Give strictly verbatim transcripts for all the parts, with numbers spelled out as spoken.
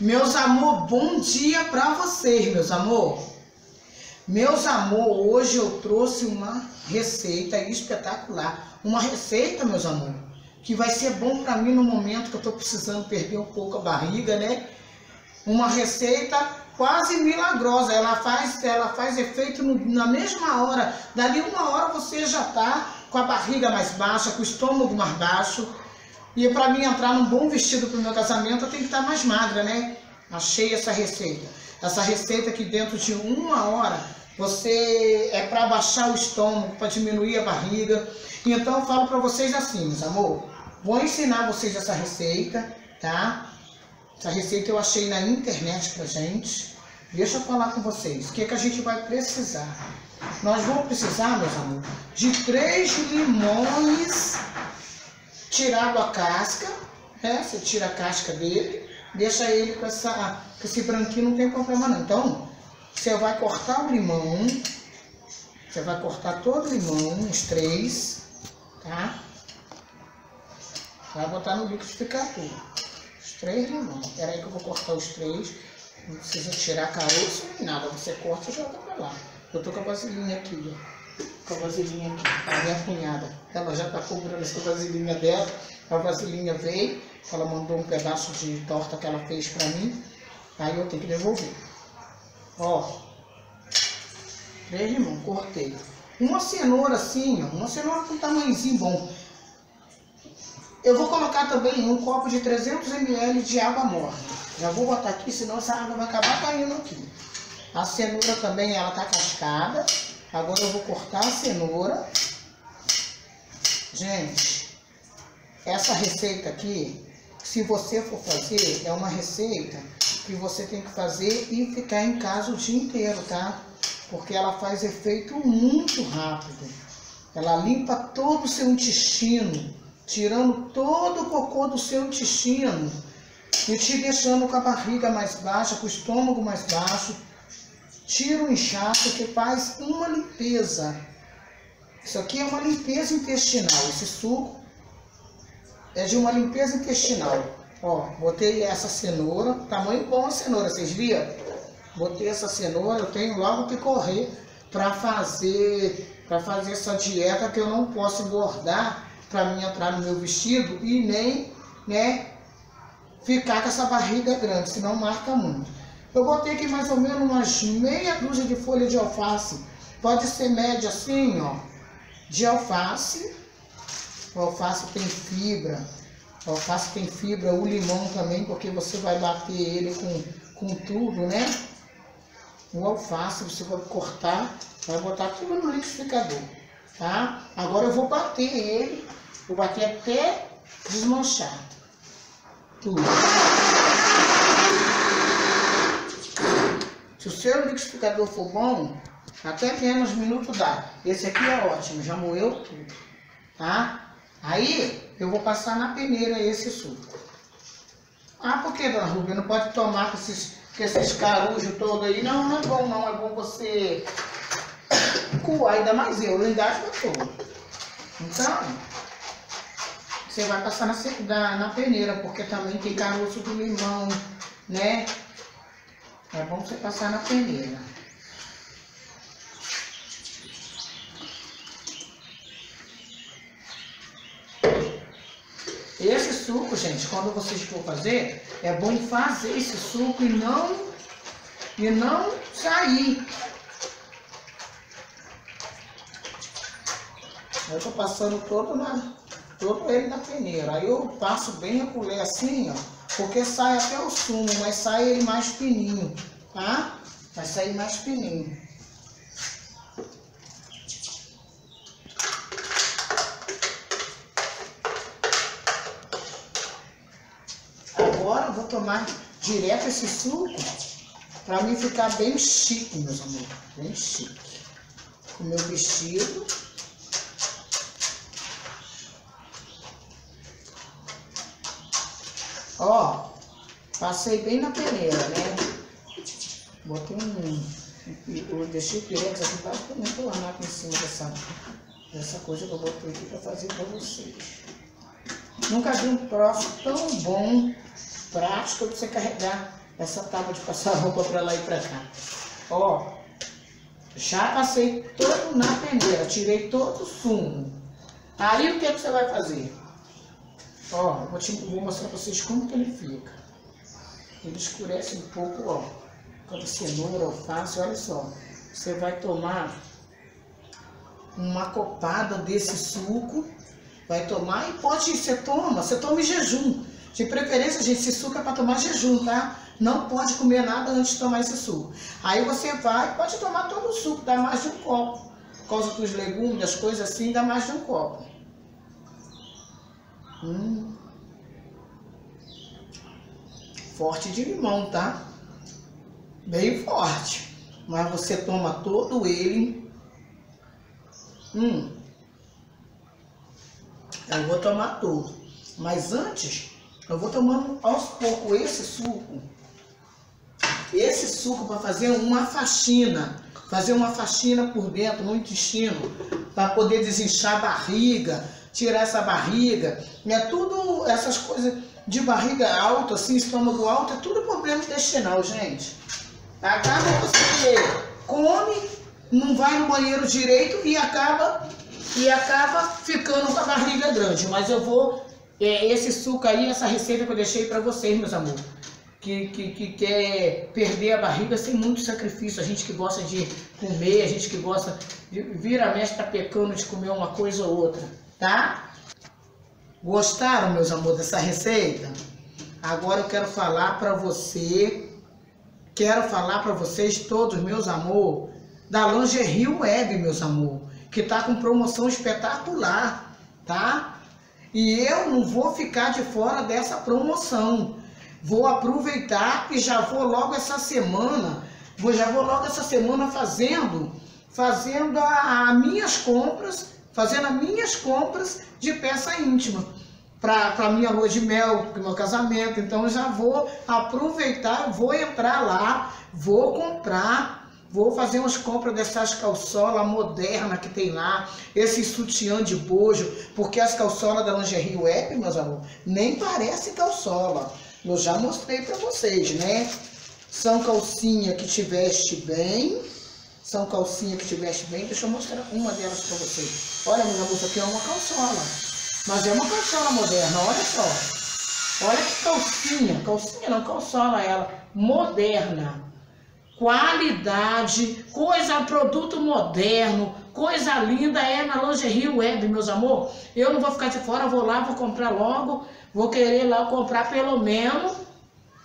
Meus amor, bom dia pra vocês, meus amor. Meus amor, hoje eu trouxe uma receita espetacular. Uma receita, meus amor, que vai ser bom pra mim no momento que eu tô precisando perder um pouco a barriga, né? Uma receita quase milagrosa. Ela faz, ela faz efeito no, na mesma hora. Dali uma hora você já tá com a barriga mais baixa, com o estômago mais baixo. E para mim entrar num bom vestido para o meu casamento, eu tenho que estar mais magra, né? Achei essa receita. Essa receita que dentro de uma hora, você é para baixar o estômago, para diminuir a barriga. Então eu falo para vocês assim, meus amor. Vou ensinar vocês essa receita, tá? Essa receita eu achei na internet pra gente. Deixa eu falar com vocês. O que, que a gente vai precisar? Nós vamos precisar, meus amor, de três limões... Tirado a casca, né? Você tira a casca dele, deixa ele com essa, com esse branquinho, não tem problema não. Então, você vai cortar o limão, você vai cortar todo o limão, uns três, tá? Vai botar no liquidificador, os três limões. Espera aí que eu vou cortar os três, não precisa tirar a caroço nem nada, você corta e joga pra lá. Eu tô com a vasilhinha aqui, ó. Com a vasilhinha aqui, a minha cunhada, ela já tá comprando essa vasilhinha dela, a vasilhinha veio, ela mandou um pedaço de torta que ela fez pra mim, aí eu tenho que devolver. Ó, três limões, cortei. Uma cenoura assim, ó, uma cenoura com um tamanhozinho bom. Eu vou colocar também um copo de trezentos mililitros de água morna. Já vou botar aqui, senão essa água vai acabar caindo aqui. A cenoura também, ela tá cascada. Agora eu vou cortar a cenoura. Gente, essa receita aqui, se você for fazer, é uma receita que você tem que fazer e ficar em casa o dia inteiro, tá? Porque ela faz efeito muito rápido. Ela limpa todo o seu intestino, tirando todo o cocô do seu intestino e te deixando com a barriga mais baixa, com o estômago mais baixo. Tira o inchaço, que faz uma limpeza. Isso aqui é uma limpeza intestinal. Esse suco é de uma limpeza intestinal. Ó, botei essa cenoura. Tamanho bom a cenoura, vocês viram? Botei essa cenoura. Eu tenho logo que correr para fazer, para fazer essa dieta, que eu não posso engordar para mim entrar no meu vestido e nem, né, ficar com essa barriga grande, senão marca muito. Eu botei aqui mais ou menos umas meia dúzia de folha de alface. Pode ser média assim, ó. De alface. O alface tem fibra. O alface tem fibra. O limão também, porque você vai bater ele com, com tudo, né? O alface você vai cortar. Vai botar tudo no liquidificador, tá? Agora eu vou bater ele. Vou bater até desmanchar. Tudo. Se o seu liquidificador for bom, até menos minuto dá. Esse aqui é ótimo, já moeu tudo, tá? Aí, eu vou passar na peneira esse suco. Ah, por que, dona Rubia? Não pode tomar com esses, com esses carujos todos aí? Não, não é bom não, é bom você coar, ainda mais eu, eu engasgo todo. Então, você vai passar na, na, na peneira, porque também tem caroço do limão, né? É bom você passar na peneira. Esse suco, gente, quando vocês for fazer, é bom fazer esse suco e não, e não sair. Eu tô passando todo, na, todo ele na peneira. Aí eu passo bem a colher assim, ó. Porque sai até o sumo, mas sai ele mais fininho, tá? Vai sair mais fininho. Agora eu vou tomar direto esse suco pra mim ficar bem chique, meus amores. Bem chique. Com o meu vestido. Ó, passei bem na peneira, né? Botei um... Eu deixei direto aqui pra também tornar aqui em cima dessa, dessa coisa que eu botei aqui pra fazer pra vocês. Nunca vi um troço tão bom, prático, pra você carregar essa tábua de passar roupa pra lá e pra cá. Ó, já passei todo na peneira, tirei todo o sumo. Aí o que, é que você vai fazer? Ó, vou, te, vou mostrar pra vocês como que ele fica. Ele escurece um pouco, ó. Quando cenoura, alface, olha só. Você vai tomar uma copada desse suco. Vai tomar e pode, você toma, você toma em jejum. De preferência, gente, esse suco é para tomar jejum, tá? Não pode comer nada antes de tomar esse suco. Aí você vai, pode tomar todo o suco, dá mais de um copo. Por causa dos legumes, das coisas assim, dá mais de um copo. Hum. Forte de limão, tá? Bem forte. Mas você toma todo ele. Hum. Eu vou tomar todo. Mas antes... eu vou tomando aos poucos esse suco, esse suco para fazer uma faxina, fazer uma faxina por dentro, no intestino, para poder desinchar a barriga, tirar essa barriga, é tudo, essas coisas de barriga alta, assim, estômago alto, é tudo problema intestinal, gente. Acaba você come, não vai no banheiro direito e acaba, e acaba ficando com a barriga grande, mas eu vou... esse suco aí, essa receita que eu deixei para vocês, meus amores, que, que, que quer perder a barriga sem muito sacrifício, a gente que gosta de comer, a gente que gosta de vira a mexe, tá pecando de comer uma coisa ou outra, tá? Gostaram, meus amores, dessa receita? Agora eu quero falar para você, quero falar para vocês todos, meus amores, da Lingerie Web, meus amores, que tá com promoção espetacular, tá? E eu não vou ficar de fora dessa promoção. Vou aproveitar e já vou logo essa semana, vou, já vou logo essa semana fazendo, fazendo as minhas compras, fazendo as minhas compras de peça íntima para a minha lua de mel, para o meu casamento. Então eu já vou aproveitar, vou entrar lá, vou comprar. Vou fazer umas compras dessas calçolas modernas que tem lá, esse sutiã de bojo, porque as calçolas da Lingerie Web, meus amores, nem parece calçola. Eu já mostrei pra vocês, né? São calcinha que te veste bem, são calcinha que te veste bem. Deixa eu mostrar uma delas pra vocês. Olha, meus amores, aqui é uma calçola, mas é uma calçola moderna, olha só. Olha que calcinha, calcinha não, calçola ela, moderna. Qualidade, coisa, produto moderno, coisa linda é na Lingerie Web, meus amor. Eu não vou ficar de fora, vou lá, vou comprar logo, vou querer lá comprar pelo menos,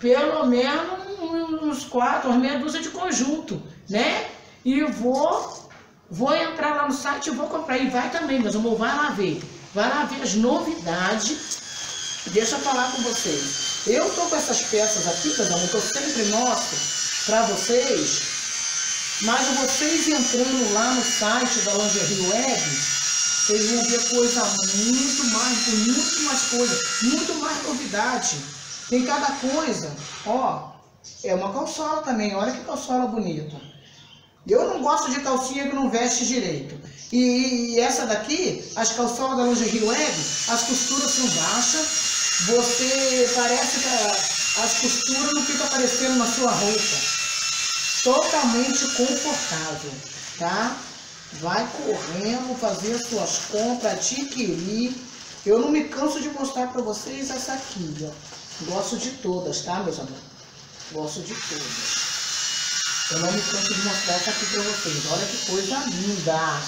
pelo menos uns quatro, umas meia dúzia de conjunto, né? E vou, vou entrar lá no site e vou comprar. E vai também, meus amor, vai lá ver, vai lá ver as novidades. Deixa eu falar com vocês. Eu tô com essas peças aqui, meus amor, que eu sempre mostro para vocês, mas vocês entrando lá no site da Lingerie Web, vocês vão ver coisa muito mais, muito mais coisa, muito mais novidade. Tem cada coisa, ó, é uma calçola também, olha que calçola bonita. Eu não gosto de calcinha que não veste direito. E, e essa daqui, as calçolas da Lingerie Web, as costuras são baixas, você parece que... a, as costuras não ficam aparecendo na sua roupa. Totalmente confortável, tá? Vai correndo fazer as suas compras, adquirir. Eu não me canso de mostrar pra vocês essa aqui, ó. Gosto de todas, tá, meus amores? Gosto de todas. Eu não me canso de mostrar essa aqui pra vocês. Olha que coisa linda!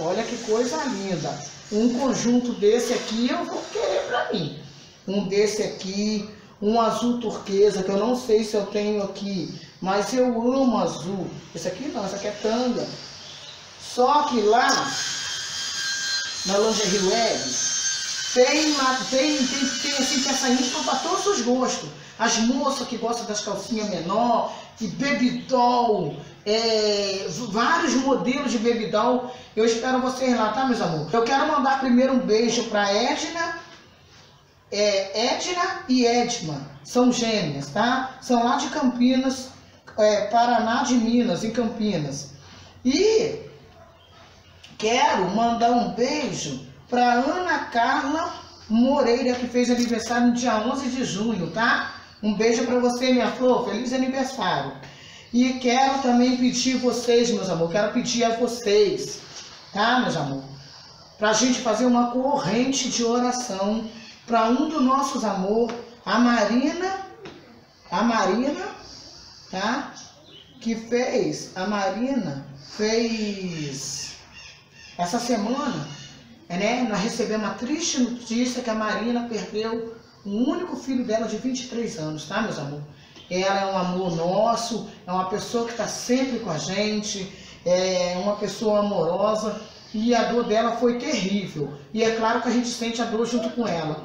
Olha que coisa linda! Um conjunto desse aqui eu vou querer pra mim. Um desse aqui... um azul turquesa, que eu não sei se eu tenho aqui, mas eu amo azul. Esse aqui não, esse aqui é tanga. Só que lá, na Lingerie Web, tem, tem, tem, tem assim, peça íntima para todos os gostos. As moças que gostam das calcinhas menor, e baby doll, é, vários modelos de baby doll. Eu espero vocês lá, tá, meus amores? Eu quero mandar primeiro um beijo para a Edna, É, Edna e Edma, são gêmeas, tá? São lá de Campinas, é, Paraná de Minas, em Campinas. E quero mandar um beijo para Ana Carla Moreira, que fez aniversário no dia onze de junho, tá? Um beijo para você, minha flor. Feliz aniversário. E quero também pedir vocês, meus amor. Quero pedir a vocês, tá, meus amor? Pra gente fazer uma corrente de oração para um dos nossos amor, a Marina, a Marina, tá? Que fez, a Marina fez essa semana, né? Nós recebemos uma triste notícia que a Marina perdeu o único filho dela de vinte e três anos, tá, meus amor? Ela é um amor nosso, é uma pessoa que tá sempre com a gente, é uma pessoa amorosa e a dor dela foi terrível. E é claro que a gente sente a dor junto com ela.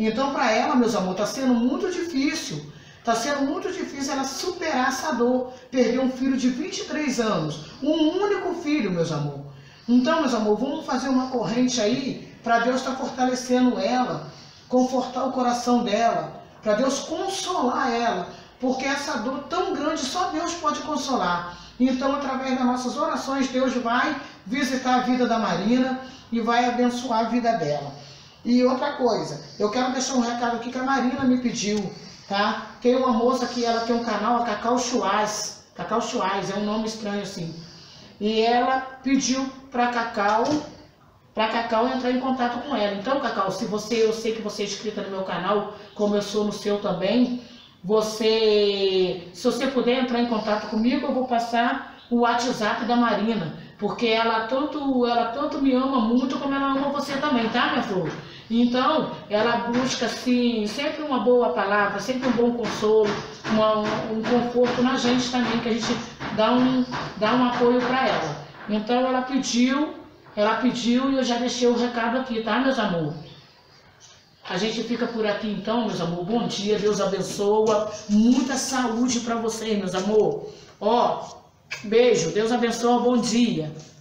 Então, para ela, meus amor, tá sendo muito difícil. Tá sendo muito difícil ela superar essa dor, perder um filho de vinte e três anos, um único filho, meus amor. Então, meus amor, vamos fazer uma corrente aí para Deus estar fortalecendo ela, confortar o coração dela, para Deus consolar ela, porque essa dor tão grande só Deus pode consolar. Então, através das nossas orações, Deus vai visitar a vida da Marina e vai abençoar a vida dela. E outra coisa, eu quero deixar um recado aqui que a Marina me pediu, tá? Tem uma moça que ela tem um canal, a Cacau Chuás. Cacau Chuás, é um nome estranho assim. E ela pediu pra Cacau, pra Cacau entrar em contato com ela. Então, Cacau, se você, eu sei que você é inscrita no meu canal, como eu sou no seu também, você, se você puder entrar em contato comigo, eu vou passar o WhatsApp da Marina, porque ela tanto, ela tanto me ama muito como ela ama você também, tá, minha flor? Então, ela busca, assim, sempre uma boa palavra, sempre um bom consolo, uma, um conforto na gente também, que a gente dá um, dá um apoio para ela. Então, ela pediu, ela pediu e eu já deixei o recado aqui, tá, meus amor? A gente fica por aqui, então, meus amor. Bom dia, Deus abençoa. Muita saúde para vocês, meus amor. Ó, beijo, Deus abençoa, bom dia.